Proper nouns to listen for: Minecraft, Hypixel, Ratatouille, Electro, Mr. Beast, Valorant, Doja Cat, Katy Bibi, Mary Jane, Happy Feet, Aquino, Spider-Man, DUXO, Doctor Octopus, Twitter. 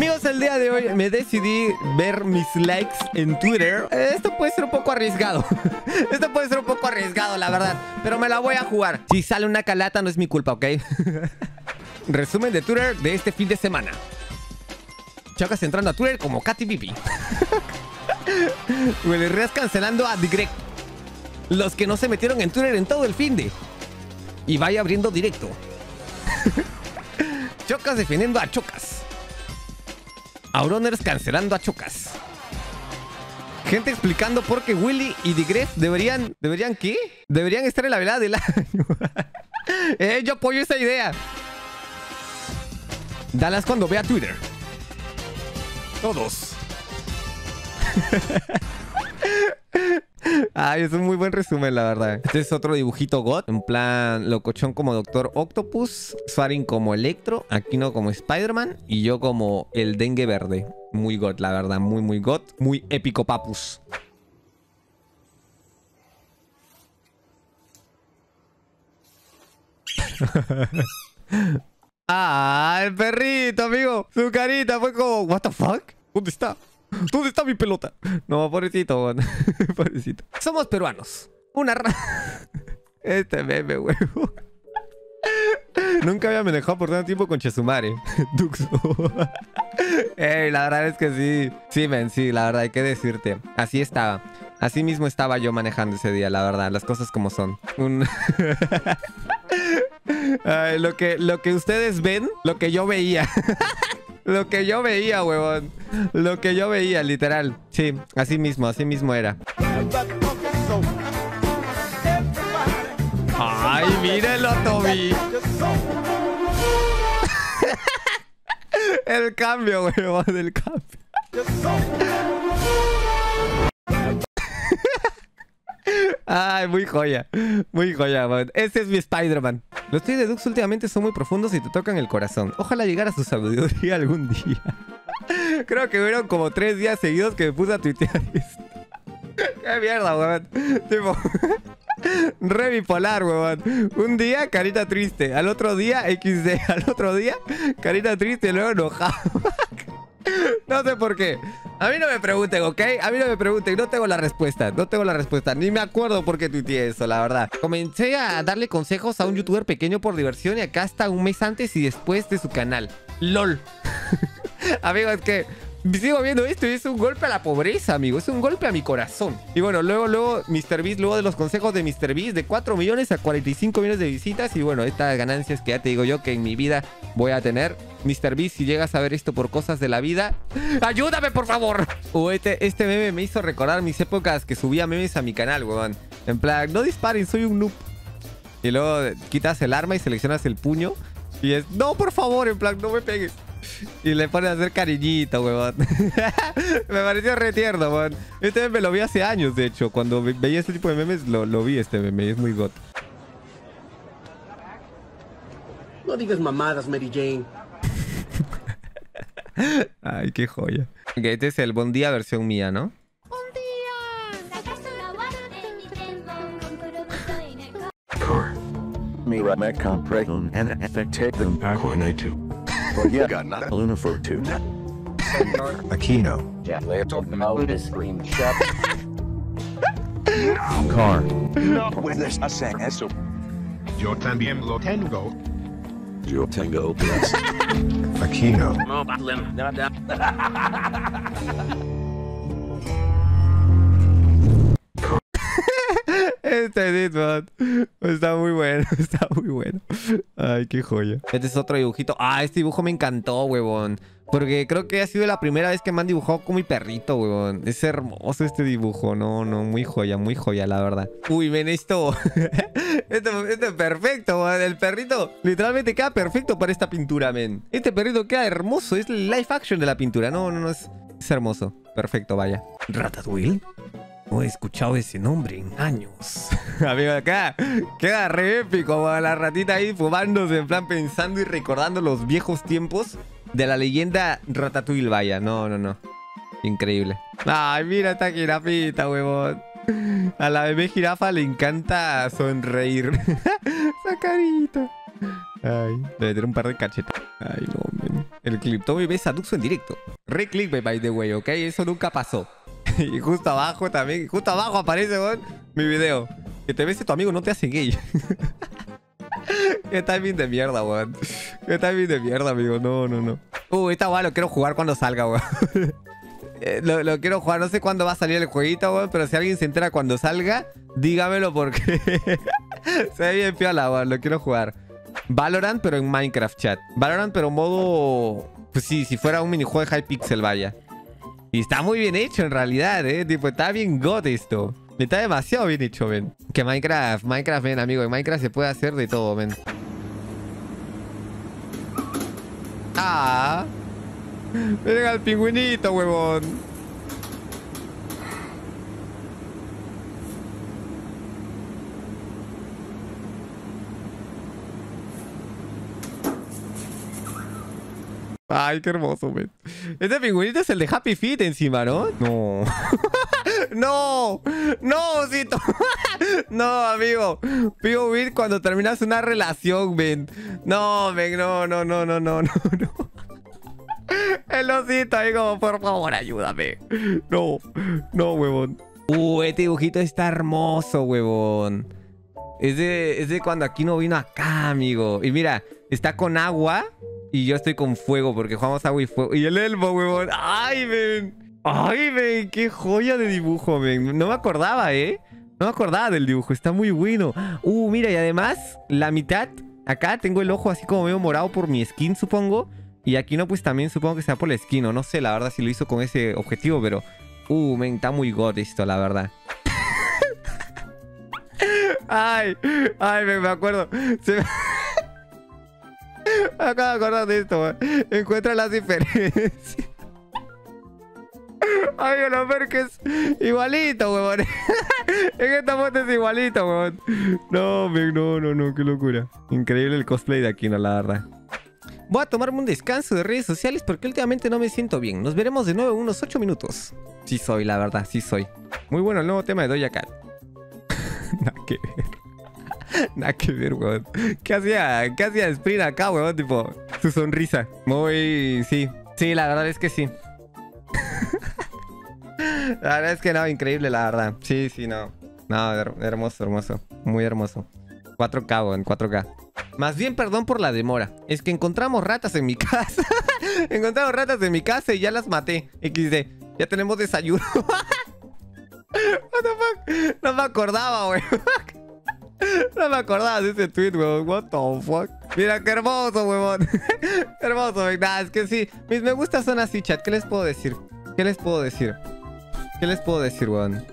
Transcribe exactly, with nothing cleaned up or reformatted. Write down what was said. Amigos, el día de hoy me decidí ver mis likes en Twitter. Esto puede ser un poco arriesgado. Esto puede ser un poco arriesgado, la verdad. Pero me la voy a jugar. Si sale una calata, no es mi culpa, ¿ok? Resumen de Twitter de este fin de semana. Chocas entrando a Twitter como Katy Bibi. Huelerías cancelando a Digrec. Los que no se metieron en Twitter en todo el fin de. Y vaya abriendo directo. Chocas defendiendo a Chocas. Auroners cancelando a Chocas. Gente explicando por qué Willy y Digref deberían... ¿Deberían qué? Deberían estar en la velada del año. eh, yo apoyo esa idea. Dallas cuando vea Twitter. Todos. Ay, es un muy buen resumen, la verdad. Este es otro dibujito God. En plan, locochón como Doctor Octopus, Swarin como Electro, Aquino como Spider-Man y yo como el dengue verde. Muy God, la verdad, muy muy God. Muy épico, papus. Ah, el perrito, amigo. Su carita fue como, what the fuck? ¿Dónde está? ¿Dónde está mi pelota? No, pobrecito, pobrecito. Somos peruanos. Una ra... Este meme, huevo. Nunca había manejado por tanto tiempo con Chesumare. Duxo. Ey, la verdad es que sí. Sí, men, sí, la verdad, hay que decirte. Así estaba. Así mismo estaba yo manejando ese día, la verdad. Las cosas como son. Un... Ay, lo que, lo que ustedes ven, lo que yo veía. Lo que yo veía, huevón. Lo que yo veía, literal. Sí, así mismo, así mismo era. ¡Ay, mírenlo, Toby! El cambio, huevón, el cambio. Ay, muy joya. Muy joya, huevón. Ese es mi Spider-Man. Los tweets de Dux últimamente son muy profundos y te tocan el corazón. Ojalá llegara a su sabiduría algún día. Creo que fueron como tres días seguidos que me puse a tuitear esto. ¡Qué mierda, huevón! Tipo... Re bipolar, huevón. Un día, carita triste. Al otro día, equis de. Al otro día, carita triste y luego enojado. No sé por qué. A mí no me pregunten, ¿ok? A mí no me pregunten. No tengo la respuesta. No tengo la respuesta. Ni me acuerdo por qué tuiteé eso, la verdad. Comencé a darle consejos a un youtuber pequeño por diversión y acá está un mes antes y después de su canal. LOL. Amigo, es que sigo viendo esto y es un golpe a la pobreza, amigo. Es un golpe a mi corazón. Y bueno, luego, luego, míster Beast, luego de los consejos de míster Beast, de cuatro millones a cuarenta y cinco millones de visitas. Y bueno, estas ganancias que ya te digo yo que en mi vida voy a tener. míster Beast, si llegas a ver esto por cosas de la vida, ¡ayúdame, por favor! Uh, este, este meme me hizo recordar mis épocas que subía memes a mi canal, weón. En plan, no disparen, soy un noob. Y luego quitas el arma y seleccionas el puño. Y es, no, por favor, en plan, no me pegues. Y le ponen a hacer cariñito, weón. Me pareció re tierno, weón. Este meme lo vi hace años, de hecho. Cuando veía este tipo de memes, lo, lo vi este meme. Y es muy got. No digas mamadas, Mary Jane. Ay, qué joya. Ok, este es el buen día versión mía, ¿no? ¡Buen día! Mira, me compré un N F T de un pago en I dos. Porque ganar una fortuna. Señor Aquino, ya le tomamos el screenshot. Car. No puedes hacer eso. Yo también lo tengo. Yo tengo plus. Aquino. Este edit, man. Está muy bueno, está muy bueno. Ay, qué joya. Este es otro dibujito. Ah, este dibujo me encantó, huevón. Porque creo que ha sido la primera vez que me han dibujado con mi perrito, huevón. Es hermoso este dibujo. No, no, muy joya, muy joya, la verdad. Uy, ven esto. Esto, esto es perfecto, man. El perrito literalmente queda perfecto para esta pintura, men. Este perrito queda hermoso. Es live action de la pintura. No, no, no. Es, es hermoso. Perfecto, vaya. ¿Ratatouille? No he escuchado ese nombre en años. Amigo, acá queda re épico, man. La ratita ahí fumándose, en plan pensando y recordando los viejos tiempos de la leyenda Ratatouille, vaya. No, no, no. Increíble. Ay, mira esta jirafita, huevón. A la bebé jirafa le encanta sonreír. Esa carita. Ay, debe tener un par de cachetas. Ay, no, men. El Cliptomy ves a Duxo en directo. Reclickbait, by the way, ¿ok? Eso nunca pasó. Y justo abajo también, justo abajo aparece, weón, mi video. Que te bese tu amigo no te hace gay. Qué timing de mierda, weón. Qué timing de mierda, amigo. No, no, no. Uh, esta weón lo quiero jugar cuando salga, weón. Lo, lo quiero jugar. No sé cuándo va a salir el jueguito, weón. Pero si alguien se entera cuando salga, dígamelo porque se ve bien piola, weón. Lo quiero jugar. Valorant, pero en Minecraft, chat. Valorant, pero modo... Pues sí, si fuera un minijuego de Hypixel, vaya. Y está muy bien hecho, en realidad, eh. Tipo, está bien god esto. Está demasiado bien hecho, ven. Que Minecraft, Minecraft, ven, amigo. En Minecraft se puede hacer de todo, ven. Ah. Miren al pingüinito, huevón. Ay, qué hermoso, ven. Este pingüinito es el de Happy Feet encima, ¿no? No. No, no, osito. No, amigo. Pivo, Will, cuando terminas una relación, ven. No, ven, no, no, no, no, no, no. El osito, amigo, por favor, ayúdame. No, no, huevón. Uh, este dibujito está hermoso, huevón. Es de, es de cuando aquí no vino acá, amigo. Y mira, está con agua y yo estoy con fuego porque jugamos agua y fuego. Y el elfo, huevón. Ay, ven. Ay, men, qué joya de dibujo, men. No me acordaba, eh. No me acordaba del dibujo, está muy bueno. Uh, mira, y además, la mitad. Acá tengo el ojo así como medio morado por mi skin, supongo. Y aquí no, pues también supongo que sea por la skin. O no sé, la verdad, si lo hizo con ese objetivo, pero... Uh, men, está muy god esto, la verdad. Ay, ay, men, me acuerdo. Se me... me acabo de acordar de esto, man. Encuentra las diferencias. Ay, lo ver que es igualito, huevón. En esta foto es igualito, huevón. No, men, no, no, no, qué locura. Increíble el cosplay de Aquino, la verdad. Voy a tomarme un descanso de redes sociales porque últimamente no me siento bien. Nos veremos de nuevo en unos ocho minutos. Sí soy, la verdad, sí soy. Muy bueno el nuevo tema de Doja Cat. Nada que ver. Nada que ver, huevón. ¿Qué hacía? ¿Qué hacía Sprint acá, huevón? Tipo, su sonrisa. Muy... sí. Sí, la verdad es que sí. La verdad es que no, increíble, la verdad. Sí, sí, no. No, her hermoso, hermoso. Muy hermoso. cuatro K, en cuatro K. Más bien, perdón por la demora. Es que encontramos ratas en mi casa. Encontramos ratas en mi casa y ya las maté. equis de. Ya tenemos desayuno. What the fuck? No me acordaba, wey. No me acordaba de ese tweet, weón. What the fuck. Mira, qué hermoso, weón. Hermoso, wey. Nah, es que sí. Mis me gustas son así, chat. ¿Qué les puedo decir? ¿Qué les puedo decir? ¿Qué les puedo decir, weón?